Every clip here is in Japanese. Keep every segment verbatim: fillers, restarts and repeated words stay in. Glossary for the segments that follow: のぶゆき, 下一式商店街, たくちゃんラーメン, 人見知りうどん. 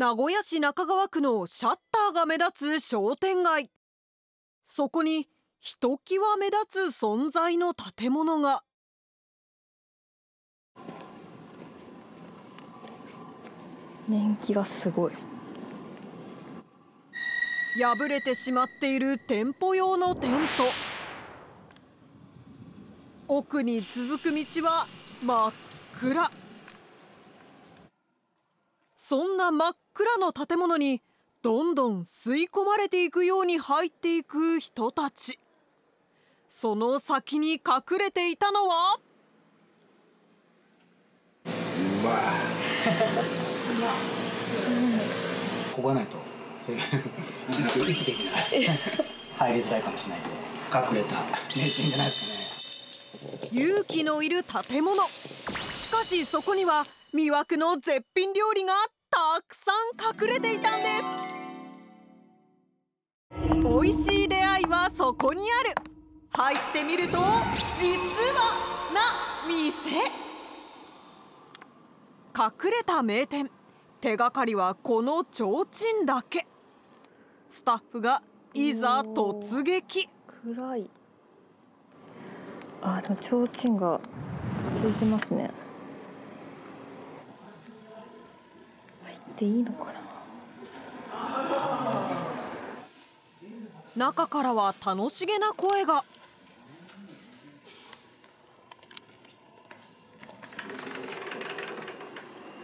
名古屋市中川区のシャッターが目立つ商店街。そこにひときわ目立つ存在の建物が。年季がすごい。破れてしまっている店舗用のテント。奥に続く道は真っ暗。そんな真っ暗の建物にどんどん吸い込まれていくように入っていく人たち。その先に隠れていたのはうまいこがないとそういう生きていけない入りづらいかもしれないので、隠れた名店じゃないですかね。勇気のいる建物。しかしそこには魅惑の絶品料理がたくさん隠れていたんです。美味しい出会いはそこにある。入ってみると実はな店。隠れた名店、手がかりはこの提灯だけ。スタッフがいざ突撃。暗い。あ、でも提灯がついてますね。入っていいのかな。中からは楽しげな声が。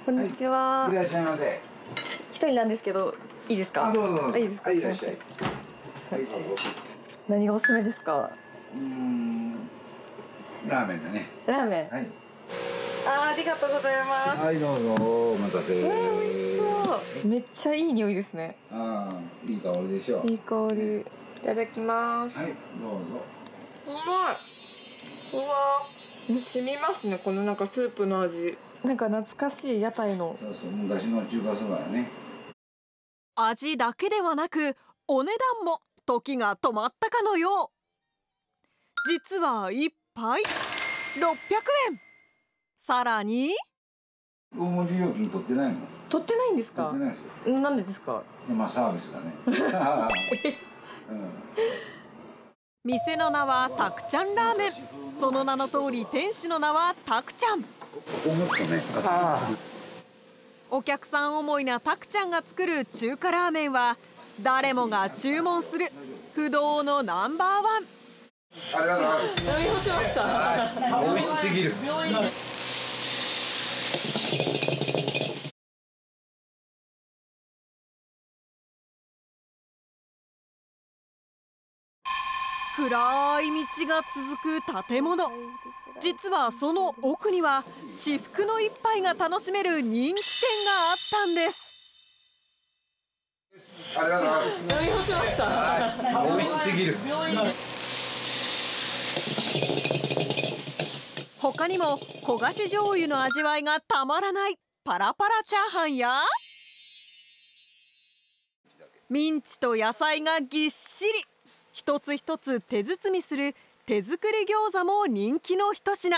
こんにちは。いらっしゃいませ。一人なんですけどいいですか。あ、どうぞどうぞ。いいですか。はい、いらっしゃい。何がおすすめですか。うーん。ラーメンだね。ラーメン。はい。あ、ありがとうございます。はい、どうぞ、お待たせ。えー、美味しそう。めっちゃいい匂いですね。ああ、いい香りでしょう。いい香り。いただきます。はい、どうぞ。うまい。うわー、染みますね、このなんかスープの味。なんか懐かしい屋台の。そうそう、昔の中華そばやね。味だけではなく、お値段も時が止まったかのよう。実は一はい、ろっぴゃくえん。さらに大盛り料金取ってないの。取ってないんですか。取ってないですよ。なんでですか。まあサービスだね店の名はたくちゃんラーメン。その名の通り店主の名はたくちゃん。お客さん思いなたくちゃんが作る中華ラーメンは誰もが注文する不動のナンバーワン。ありがとうございます。飲み干しました。はい、美味しすぎる。暗い道が続く建物。実はその奥には至福の一杯が楽しめる人気店があったんです。ありがとうございます。飲み干しました。はい、美味しすぎる。他にも焦がし醤油の味わいがたまらないパラパラチャーハンやミンチと野菜がぎっしり、一つ一つ手包みする手作り餃子も人気の一品。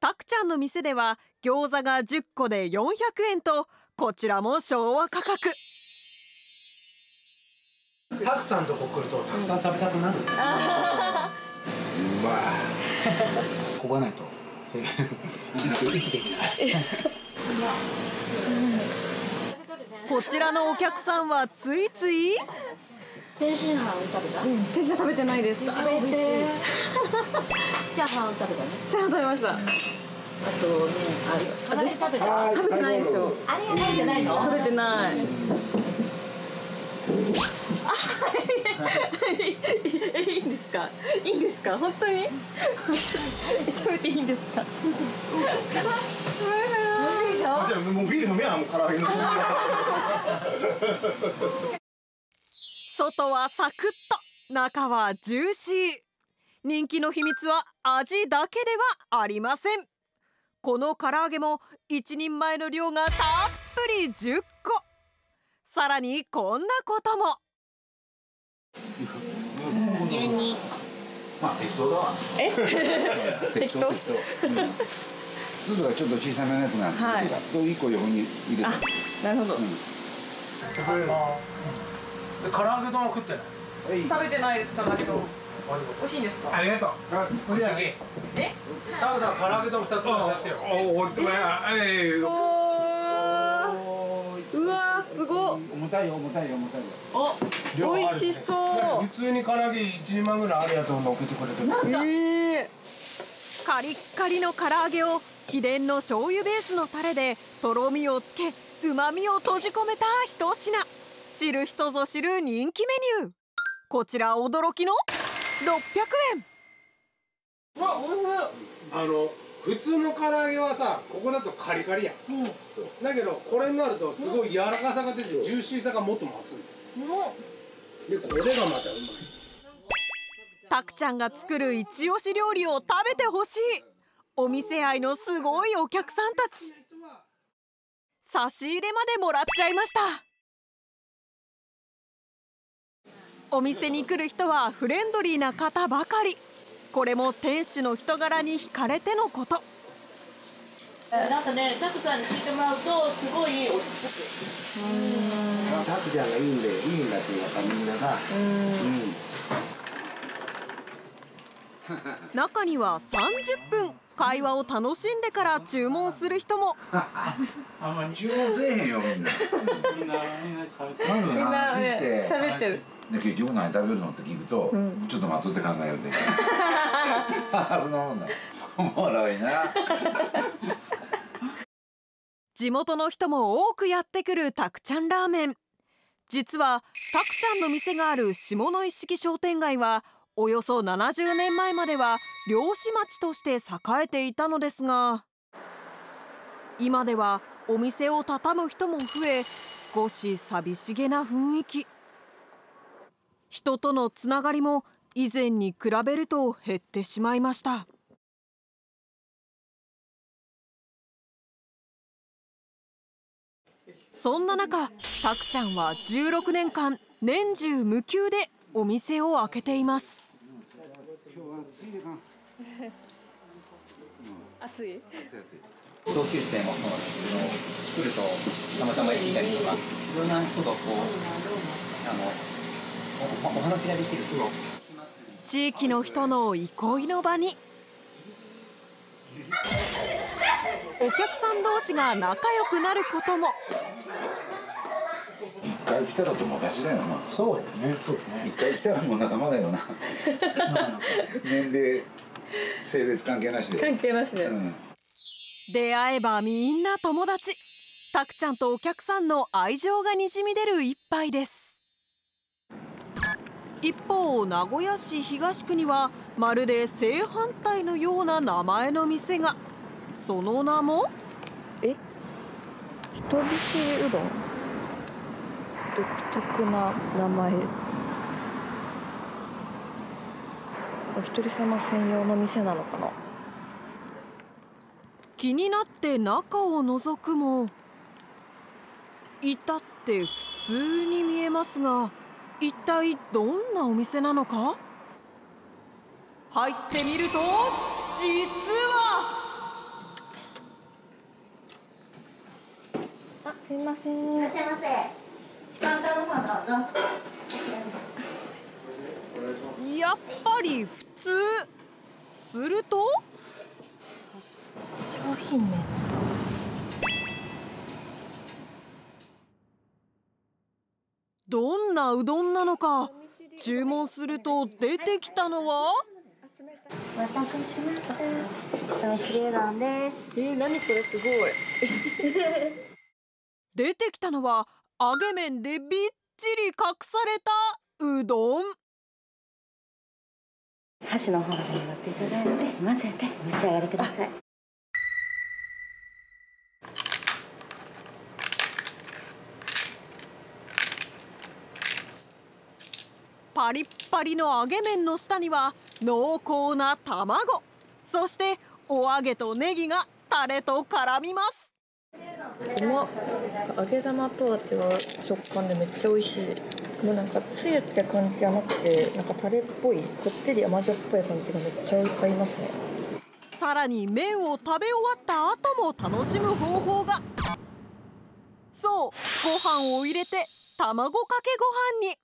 たくちゃんの店では餃子がじゅっこでよんひゃくえんとこちらも昭和価格。たくさんとこ来るとたくさん食べたくなる。うまい。こがないとそういう生きていけない。こちらのお客さんはついつい。天津飯食べた？うん、天津飯食べてないです。食べて。チャーハン食べたね。チャーハン食べました。あとね、あれ食べた？食べてないですよ。あれ食べてないの？食べてない。いいんですか。いいんですか。本当に。食べていいんですか。外はサクッと、中はジューシー。人気の秘密は味だけではありません。この唐揚げも一人前の量がたっぷりじゅっこ。さらにこんなことも。十二。まあ適当だわ。え適当適当。粒がちょっと小さめのやつなんですけど、いっこ横に入れて。なるほど。唐揚げ丼食ってない？食べてないです、唐揚げ丼。美味しいんですか？ありがとう。え？タムさん、唐揚げ丼ふたつもしちゃってよ。おー、うわすごい。重たいよ、重たいよ、重たいよ。美味しそう。普通に唐揚げいちまんぐらいあるやつを送ってくれてる。カリッカリの唐揚げを秘伝の醤油ベースのタレでとろみをつけ、旨みを閉じ込めた一品。知る人ぞ知る人気メニュー。こちら驚きのろっぴゃくえん。わ、おいしい。あの普通の唐揚げはさ、ここだとカリカリやん、うん、だけどこれになるとすごい柔らかさが出て、うん、ジューシーさがもっと増すんだよ、うん、でこれがまたうまい。たくちゃんが作る一押し料理を食べてほしい。お店愛のすごいお客さんたち。差し入れまでもらっちゃいました。お店に来る人はフレンドリーな方ばかり。これも店主の人柄に惹かれてのこと。なんかね、タクさんに聞いてもらうとすごい落ち着く。タクちゃんがいいんでいいんだってやっぱみんながうん。中にはさんじゅっぷん会話を楽しんでから注文する人も。注文せえへんよ、みんなみんな話して喋ってる。で結局何食べるのって聞くと、うん、ちょっと待っとって考えようってそんなもんだ。おもろいな地元の人も多くやってくるたくちゃんラーメン。実はたくちゃんの店がある下一式商店街はおよそななじゅうねんまえまでは漁師町として栄えていたのですが、今ではお店を畳む人も増え、少し寂しげな雰囲気。人とのつながりも以前に比べると減ってしまいました。そんな中、たくちゃんはじゅうろくねんかん年中無休でお店を開けています。今日は暑いでな。暑い。暑い暑い。同級生もそうなんですけど、来るとたまたま行ったりとか、いろんな人がこうあの。お話ができる。地域の人の憩いの場にお客さん同士が仲良くなることも。一回来たら友達だよな。そうね、そうですね。一回来たらもう仲間だよな年齢性別関係なしで関係なしで、うん、出会えばみんな友達。たくちゃんとお客さんの愛情がにじみ出る一杯です。一方、名古屋市東区にはまるで正反対のような名前の店が。その名もえ人見知りうどん。独特な名前。お一人様専用の店なのかな。気になって中を覗くも至って普通に見えますが、一体どんなお店なのか。入ってみると、実はあ、すいません。いらっしゃいませ。カウンターの方どうぞ。やっぱり普通。すると商品名。どんなうどんなのか、注文すると出てきたのは。お待たせしました。人見知りうどんです。えー、何これすごい。出てきたのは揚げ麺でびっちり隠されたうどん。箸の方に持っていただいて、混ぜて召し上がりください。パリッパリの揚げ麺の下には濃厚な卵、そしてお揚げとネギがタレと絡みます。うまっ。揚げ玉とは違う食感でめっちゃ美味しい。もうなんかつゆって感じじゃなくて、なんかタレっぽい、こってり甘じょっぱい感じがめっちゃいっぱいいますね。さらに麺を食べ終わった後も楽しむ方法が。そう、ご飯を入れて卵かけご飯に。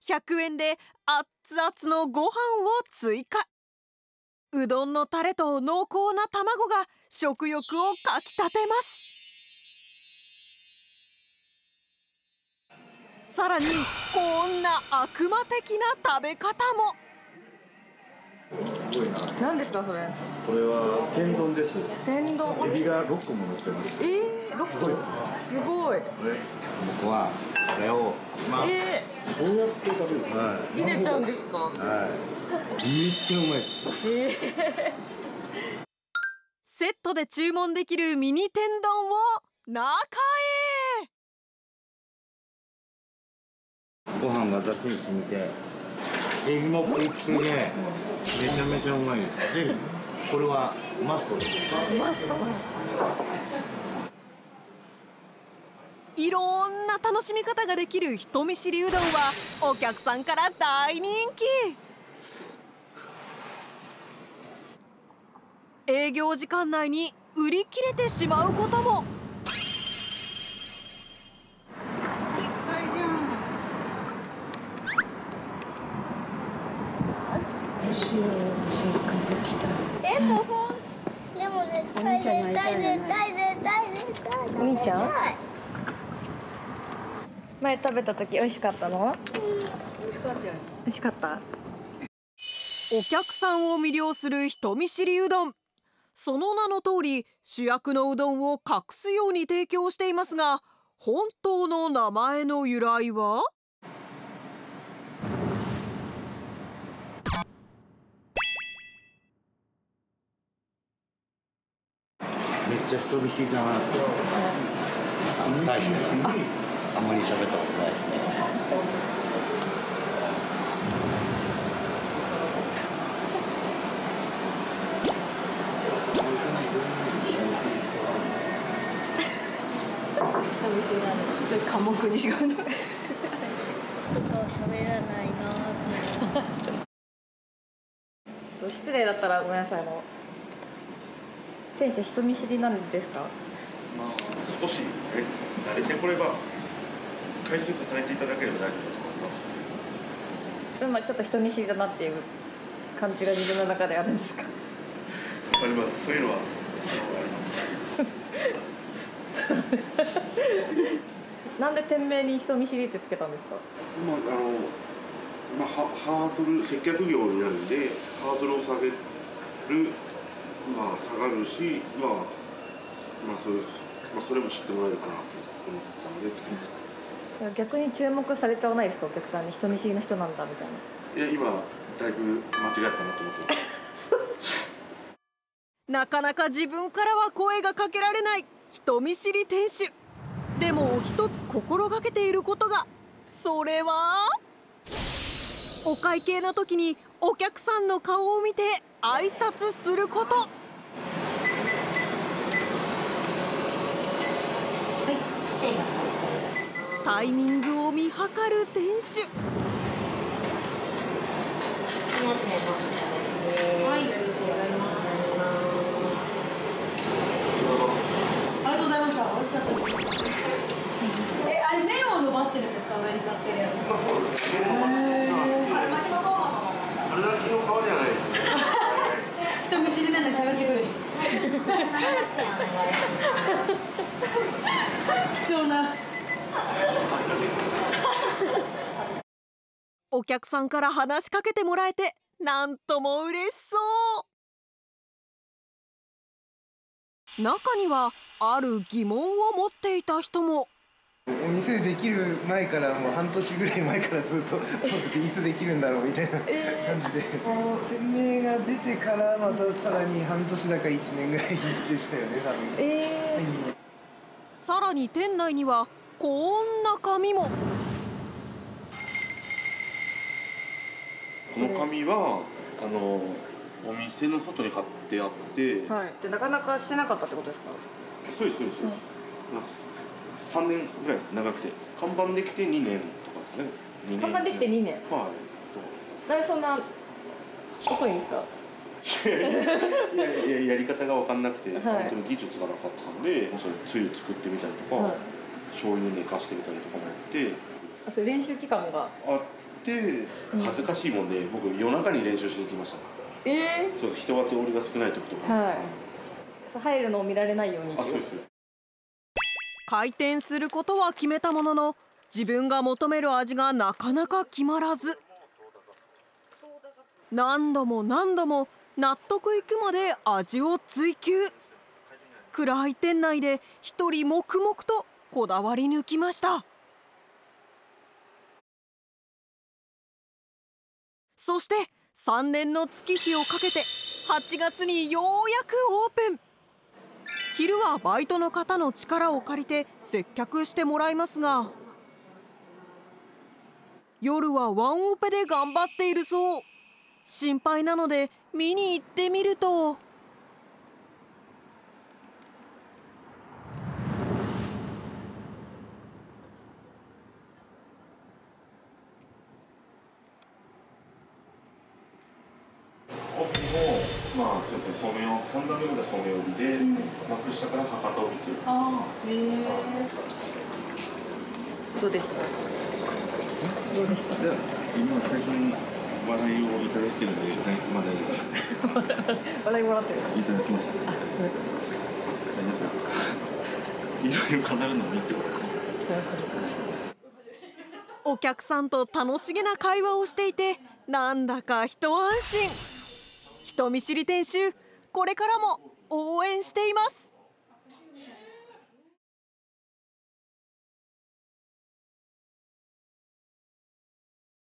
ひゃくえんで熱々のご飯を追加。うどんのタレと濃厚な卵が食欲をかきたてます。さらにこんな悪魔的な食べ方も。すごいな。何ですかそれ？これは天丼です。天丼。エビがろっこも乗ってます。ええー、ろっこ。すごいですね。すごい。僕はこれをまあ、えー、そうやって食べる。はい。入れちゃうんですか？はい。めっちゃうまいです。えー、セットで注文できるミニ天丼を中へ。ご飯が出汁に染みて、エビもプリップリで、めちゃめちゃうまいです。ぜひ、これはマストです。マスト。いろんな楽しみ方ができる人見知りうどんは、お客さんから大人気。営業時間内に売り切れてしまうことも。でも絶対絶対絶対絶対絶対食べたい。お兄ちゃん？前食べた時美味しかったの？美味しかったよ。美味しかった。お客さんを魅了する人見知りうどん。その名の通り主役のうどんを隠すように提供していますが、本当の名前の由来は？めっちゃ人見知りだなって。大将があんまり喋ったことないですね。人見知りなんです。科目にしかない。ちょっと喋らないな。失礼だったらごめんなさいの。店主人見知りなんですか？まあ少しですね。慣れてこれば回数重ねていただければ大丈夫だと思います。でもちょっと人見知りだなっていう感じが自分の中であるんですか？あります。そういうのは多少あります。なんで店名に人見知りってつけたんですか？まああのまあハードル接客業になるんでハードルを下げる。まあ下がるし、まあ、まあそうです、まあ、それも知ってもらえるかなと思ったので作りました。逆に注目されちゃわないですか、お客さんに人見知りの人なんだみたいな。いや、今だいぶ間違ったなと思ってます。なかなか自分からは声がかけられない人見知り店主。でも一つ心がけていることが、それはお会計の時にお客さんの顔を見て挨拶すること。はい、タイミングを見計る店主。はい、ありがとうございました。美味しかったです。え、あれ麺を伸ばしてるんですか？上に立ってるやつ。あれだけの顔じゃないです。人見知りなのに喋ってくる。貴重な。お客さんから話しかけてもらえて、なんとも嬉しそう。中にはある疑問を持っていた人も。お店できる前からもう半年ぐらい前からずっと思ってていつできるんだろうみたいな感じで、この店名が出てからまたさらに半年だかいちねんぐらいでしたよね多分、えーはい、さらに店内にはこんな紙も。この紙はあのお店の外に貼ってあって、はい、でなかなかしてなかったってことですか？そうですそうですそうです、うん、さんねんぐらいです、長くて。看板できてにねんとかですね。にねん看板できてにねん。はい。なんでそんな遅いんですか？いやいや、やり方が分かんなくて、はい、本当に技術がなかったので、それつゆ作ってみたりとか、はい、醤油寝かしてみたりとかもやって。あ、それ練習期間が。あって、恥ずかしいもんで、ね、僕夜中に練習しに行きました。ええー。そう、人が通りが少ない時とか。はい。そう、入るのを見られないように。あ、そうです。開店することは決めたものの、自分が求める味がなかなか決まらず、何度も何度も納得いくまで味を追求。暗い店内で一人黙々とこだわり抜きました。そしてさんねんの月日をかけてはちがつにようやくオープン。昼はバイトの方の力を借りて接客してもらいますが、夜はワンオペで頑張っているそう。心配なので見に行ってみると、まあそうですね、そうめんを三段目がそうめん帯で、幕下から博多帯という。ああ、へえ。どうでした？どうでした？今最近笑いをいただいてるんだけど、まだいいです。笑いもらってる。いただきました。あ、いろいろ語るのもいいってことですね。お客さんと楽しげな会話をしていて、なんだか一安心。人見知り店主、これからも応援しています。